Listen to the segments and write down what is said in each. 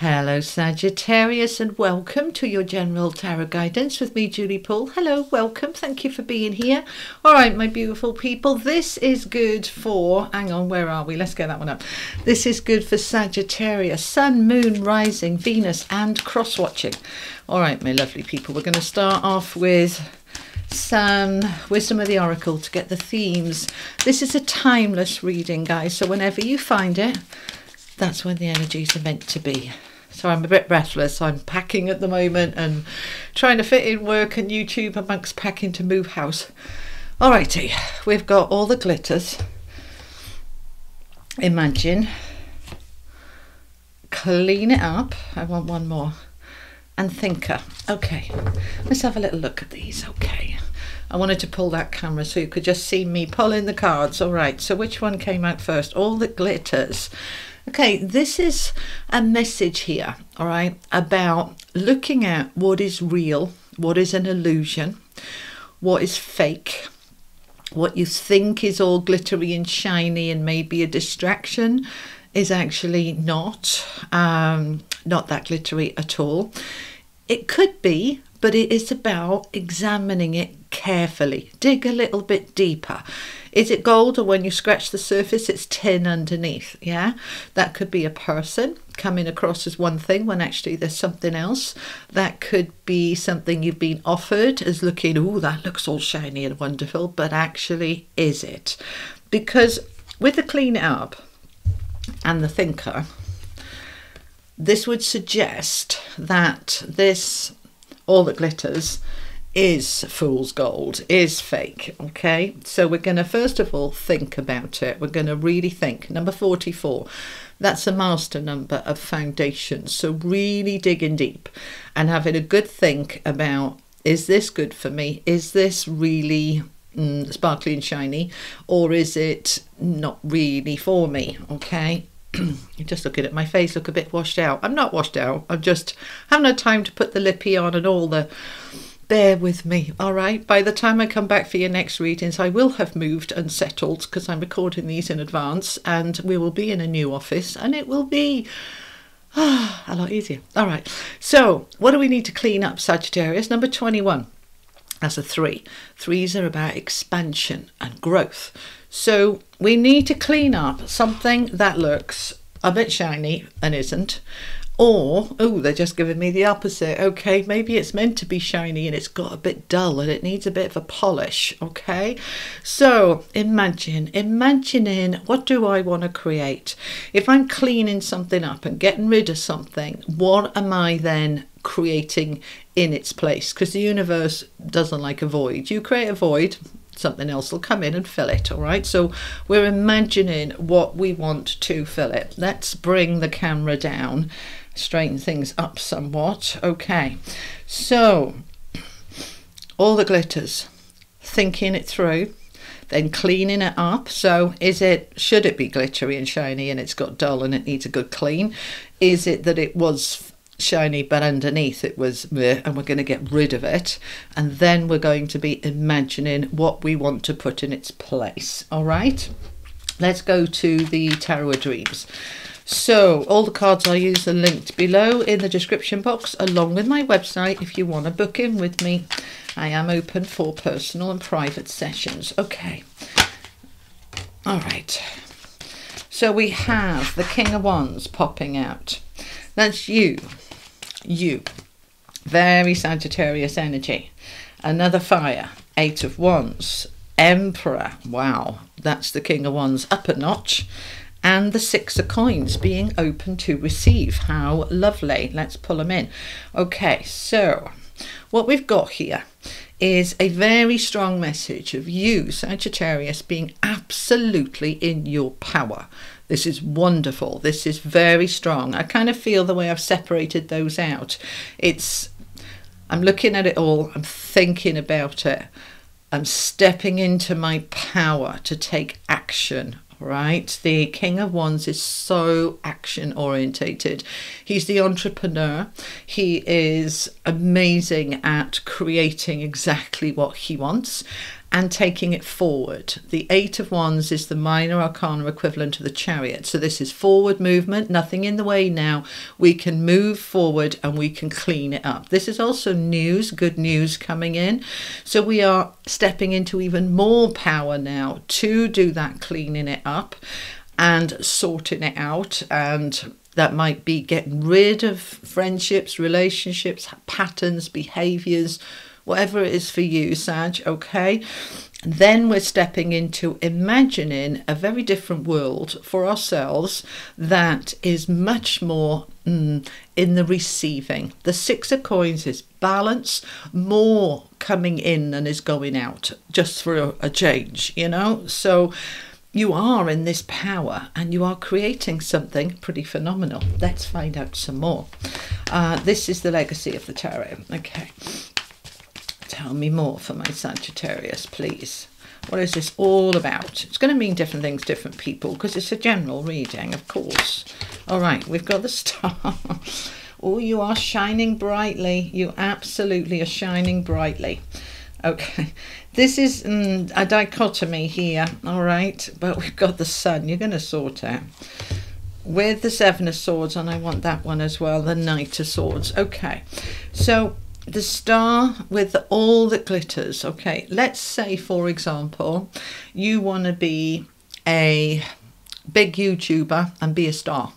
Hello Sagittarius, and welcome to your general tarot guidance with me, Julie Poole. Hello, welcome, thank you for being here. All right, my beautiful people, this is good for, hang on, where are we? Let's get that one up. This is good for Sagittarius, Sun, Moon, Rising, Venus and cross-watching. All right, my lovely people, we're going to start off with some wisdom of the oracle to get the themes. This is a timeless reading, guys, so whenever you find it, that's when the energies are meant to be. So I'm a bit breathless. I'm packing at the moment and trying to fit in work and YouTube amongst packing to move house. Alrighty, we've got all the glitters. Imagine. Clean it up. I want one more. And thinker. Okay, let's have a little look at these. Okay, I wanted to pull that camera so you could just see me pulling the cards. Alright, so which one came out first? All the glitters. Okay, this is a message here, all right, about looking at what is real, what is an illusion, what is fake, what you think is all glittery and shiny and maybe a distraction is actually not that glittery at all. It could be, but it is about examining it carefully. Dig a little bit deeper. Is it gold, or when you scratch the surface, it's tin underneath? Yeah, that could be a person coming across as one thing when actually there's something else. That could be something you've been offered as looking, oh, that looks all shiny and wonderful, but actually is it? Because with the clean up and the thinker, this would suggest that this, all that glitters, is fool's gold, is fake. Okay, so we're going to first of all think about it. We're going to really think. Number 44, that's a master number of foundations, so really digging deep and having a good think about, is this good for me? Is this really sparkly and shiny, or is it not really for me? Okay. You're just looking at my face, look a bit washed out. I'm not washed out, I'm just haven't had time to put the lippy on and all the... Bear with me, all right? By the time I come back for your next readings, I will have moved and settled, because I'm recording these in advance, and we will be in a new office, and it will be a lot easier. All right, so what do we need to clean up, Sagittarius? Number 21, that's a 3. 3s are about expansion and growth. So we need to clean up something that looks a bit shiny and isn't. Or, oh, they're just giving me the opposite. Okay, maybe it's meant to be shiny and it's got a bit dull and it needs a bit of a polish. Okay, so imagining, what do I want to create? If I'm cleaning something up and getting rid of something, what am I then creating in its place? Because the universe doesn't like a void. You create a void, something else will come in and fill it. All right, so we're imagining what we want to fill it. Let's bring the camera down, straighten things up somewhat. Okay, so all the glitters, thinking it through, then cleaning it up. So is it, should it be glittery and shiny and it's got dull and it needs a good clean? Is it that it was shiny but underneath it was bleh, and we're going to get rid of it, and then we're going to be imagining what we want to put in its place? All right, let's go to the Tarot of Dreams. So all the cards I use are linked below in the description box, along with my website if you want to book in with me. I am open for personal and private sessions. Okay, all right, so we have the King of Wands popping out. That's you, very Sagittarius energy. Another fire, 8 of Wands, Emperor. Wow, that's the King of Wands up a notch. And the 6 of Coins, being open to receive. How lovely. Let's pull them in. Okay, so what we've got here is a very strong message of you, Sagittarius, being absolutely in your power. This is wonderful. This is very strong. I kind of feel the way I've separated those out. It's, I'm looking at it all. I'm thinking about it. I'm stepping into my power to take action, right? The King of Wands is so action orientated. He's the entrepreneur. He is amazing at creating exactly what he wants. and taking it forward. The Eight of Wands is the minor arcana equivalent to the Chariot. So this is forward movement, nothing in the way now. We can move forward and we can clean it up. This is also news, good news coming in. So we are stepping into even more power now to do that, cleaning it up and sorting it out. And that might be getting rid of friendships, relationships, patterns, behaviours, whatever it is for you, Sag, okay? And then we're stepping into imagining a very different world for ourselves that is much more in the receiving. The Six of Coins is balance, more coming in than is going out, just for a change, you know? So you are in this power and you are creating something pretty phenomenal. Let's find out some more. This is the legacy of the tarot. Okay, tell me more for my Sagittarius, please. What is this all about? It's going to mean different things, different people, because it's a general reading, of course. All right, we've got the Star. Oh, you are shining brightly. You absolutely are shining brightly. Okay, this is a dichotomy here, all right, but we've got the Sun. You're going to sort it with the Seven of Swords, and I want that one as well, the Knight of Swords. Okay, so the Star with all that glitters. Okay, let's say, for example, you want to be a big YouTuber and be a star.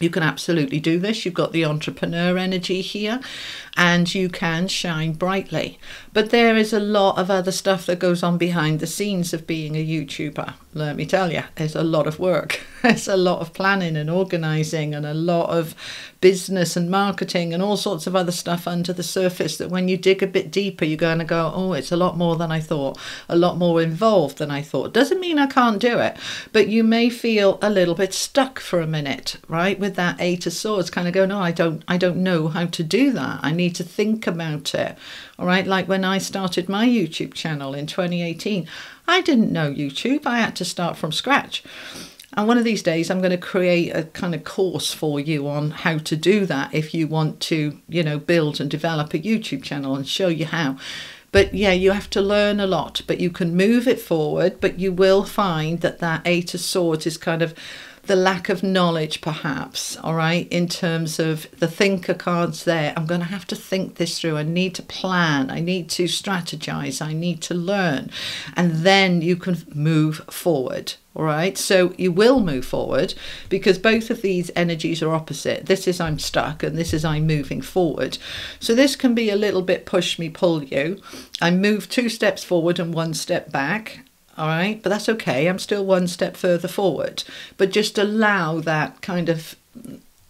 You can absolutely do this. You've got the entrepreneur energy here and you can shine brightly. But there is a lot of other stuff that goes on behind the scenes of being a YouTuber. Let me tell you, there's a lot of work. There's a lot of planning and organizing and a lot of business and marketing and all sorts of other stuff under the surface that when you dig a bit deeper, you're going to go, oh, it's a lot more than I thought, a lot more involved than I thought. Doesn't mean I can't do it, but you may feel a little bit stuck for a minute, right? With that Eight of Swords, kind of go, no, I don't know how to do that. I need to think about it. All right, like when I started my YouTube channel in 2018, I didn't know YouTube. I had to start from scratch. And one of these days I'm going to create a kind of course for you on how to do that if you want to, you know, build and develop a YouTube channel and show you how. But yeah, you have to learn a lot, but you can move it forward. But you will find that that Eight of Swords is kind of the lack of knowledge, perhaps, all right, in terms of the thinker cards there. I'm going to have to think this through. I need to plan. I need to strategize. I need to learn. And then you can move forward, all right? So you will move forward because both of these energies are opposite. This is I'm stuck and this is I'm moving forward. So this can be a little bit push me, pull you. I move 2 steps forward and 1 step back. All right, but that's okay. I'm still 1 step further forward, but just allow that kind of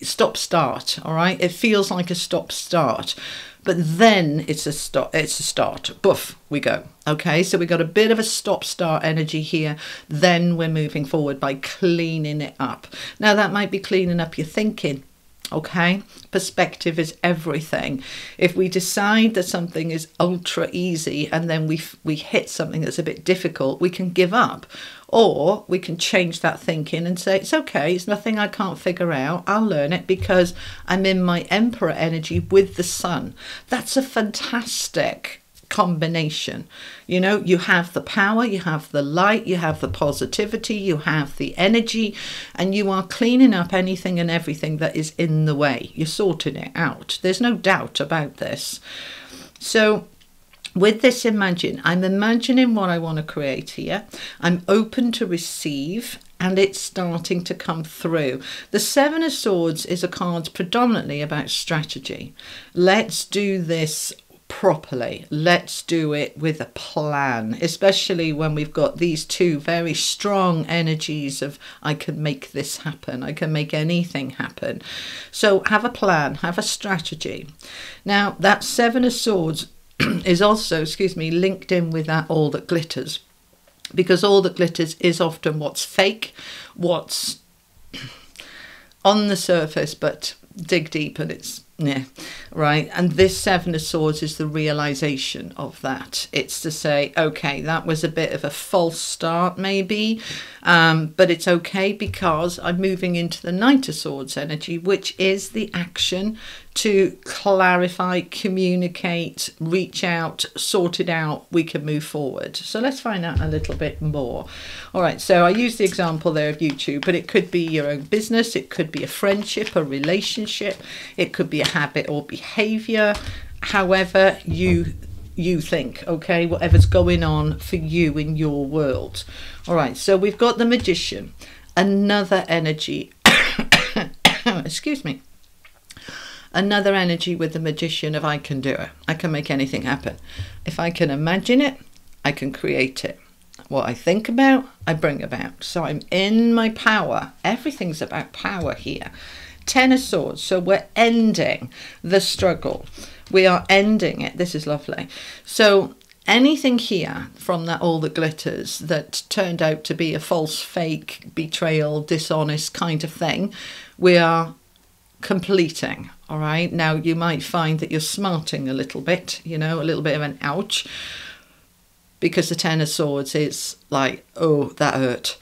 stop start. All right, it feels like a stop start, but then it's a stop. It's a start. Boof, we go. Okay, so we got a bit of a stop start energy here. Then we're moving forward by cleaning it up. Now that might be cleaning up your thinking. Okay, perspective is everything. If we decide that something is ultra easy and then we hit something that's a bit difficult, we can give up, or we can change that thinking and say, it's okay, it's nothing I can't figure out. I'll learn it because I'm in my Emperor energy with the Sun. That's a fantastic combination. You know, you have the power, you have the light, you have the positivity, you have the energy, and you are cleaning up anything and everything that is in the way. You're sorting it out. There's no doubt about this. So with this, imagine, I'm imagining what I want to create here. I'm open to receive, and it's starting to come through. The Seven of Swords is a card predominantly about strategy. Let's do this properly. Let's do it with a plan, especially when we've got these two very strong energies of I can make this happen, I can make anything happen. So have a plan, have a strategy. Now that Seven of Swords is also, excuse me, linked in with that all that glitters, because all that glitters is often what's fake, what's on the surface, but dig deep and it's Yeah, right. And this Seven of Swords is the realization of that. It's to say, okay, that was a bit of a false start maybe, but it's okay because I'm moving into the Knight of Swords energy, which is the action to clarify, communicate, reach out, sort it out, we can move forward. So let's find out a little bit more. All right, so I used the example there of YouTube, but it could be your own business, it could be a friendship, a relationship, it could be a habit or behavior, however you think, okay, whatever's going on for you in your world. All right, so we've got the Magician, another energy, excuse me, another energy with the Magician of I can do it, I can make anything happen. If I can imagine it, I can create it. What I think about, I bring about. So I'm in my power, everything's about power here. Ten of Swords, so we're ending the struggle, we are ending it. This is lovely. So anything here from that All That Glitters that turned out to be a false, fake, betrayal, dishonest kind of thing, we are completing. All right, now you might find that you're smarting a little bit, you know, a little bit of an ouch, because the Ten of Swords is like, oh, that hurt,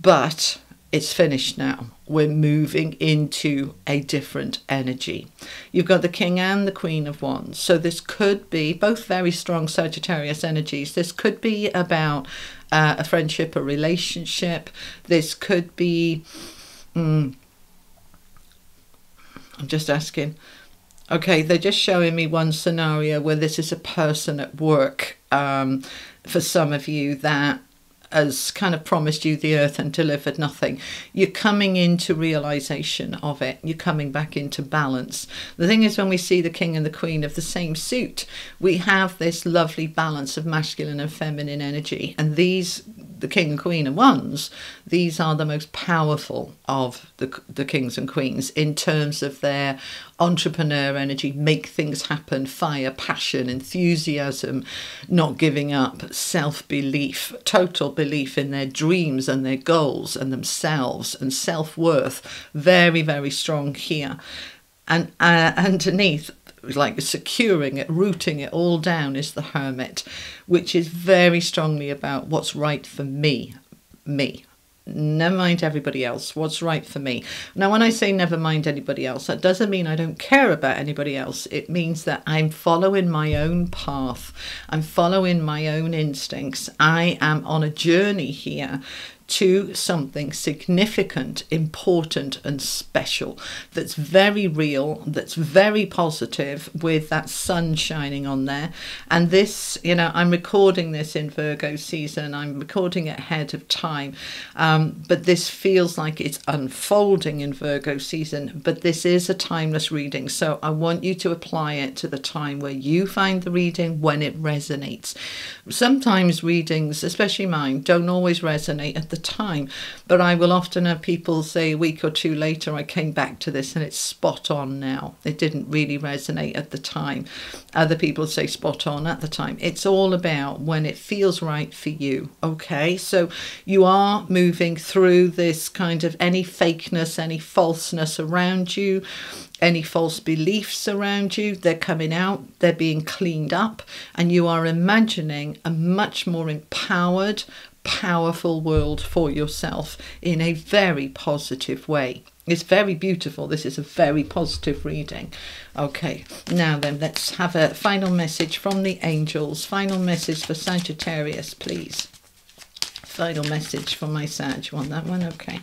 but it's finished now. We're moving into a different energy. You've got the King and the Queen of Wands. So this could be both very strong Sagittarius energies. This could be about a friendship, a relationship. This could be, I'm just asking. Okay, they're just showing me one scenario where this is a person at work, for some of you, that has kind of promised you the earth and delivered nothing. You're coming into realization of it. You're coming back into balance. The thing is, when we see the King and the Queen of the same suit, we have this lovely balance of masculine and feminine energy. And these, the King and Queen of Wands, these are the most powerful of the Kings and Queens in terms of their entrepreneur energy, make things happen, fire, passion, enthusiasm, not giving up, self-belief, total belief in their dreams and their goals and themselves and self-worth. Very, very strong here. And underneath, like securing it, rooting it all down, is the Hermit, which is very strongly about what's right for me. Never mind everybody else, what's right for me. Now, when I say never mind anybody else, that doesn't mean I don't care about anybody else. It means that I'm following my own path. I'm following my own instincts. I am on a journey here to something significant, important and special, that's very real, that's very positive, with that sun shining on there. And this, you know, I'm recording this in Virgo season, I'm recording it ahead of time, but this feels like it's unfolding in Virgo season. But this is a timeless reading, so I want you to apply it to the time where you find the reading, when it resonates. Sometimes readings, especially mine, don't always resonate at the time, but I will often have people say a week or two later, I came back to this and it's spot on now. It didn't really resonate at the time. Other people say spot on at the time. It's all about when it feels right for you. Okay, so you are moving through this kind of any fakeness, any falseness around you, any false beliefs around you. They're coming out, they're being cleaned up, and you are imagining a much more empowered, powerful world for yourself in a very positive way. It's very beautiful. This is a very positive reading. Okay, now then, let's have a final message from the angels. Final message for Sagittarius, please. Final message for my Sag. You want that one? Okay.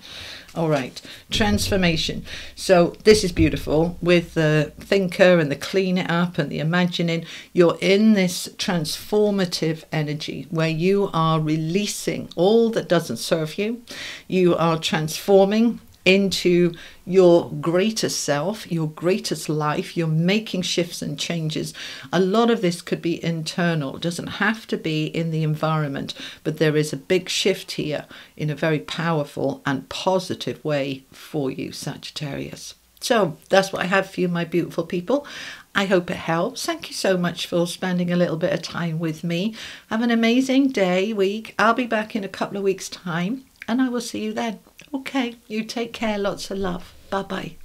All right. Transformation. So this is beautiful with the thinker and the clean it up and the imagining. You're in this transformative energy where you are releasing all that doesn't serve you. You are transforming into your greatest self, your greatest life. You're making shifts and changes. A lot of this could be internal. It doesn't have to be in the environment, but there is a big shift here in a very powerful and positive way for you, Sagittarius. So that's what I have for you, my beautiful people. I hope it helps. Thank you so much for spending a little bit of time with me. Have an amazing day, week. I'll be back in a couple of weeks' time, and I will see you then. Okay, you take care, lots of love. Bye-bye.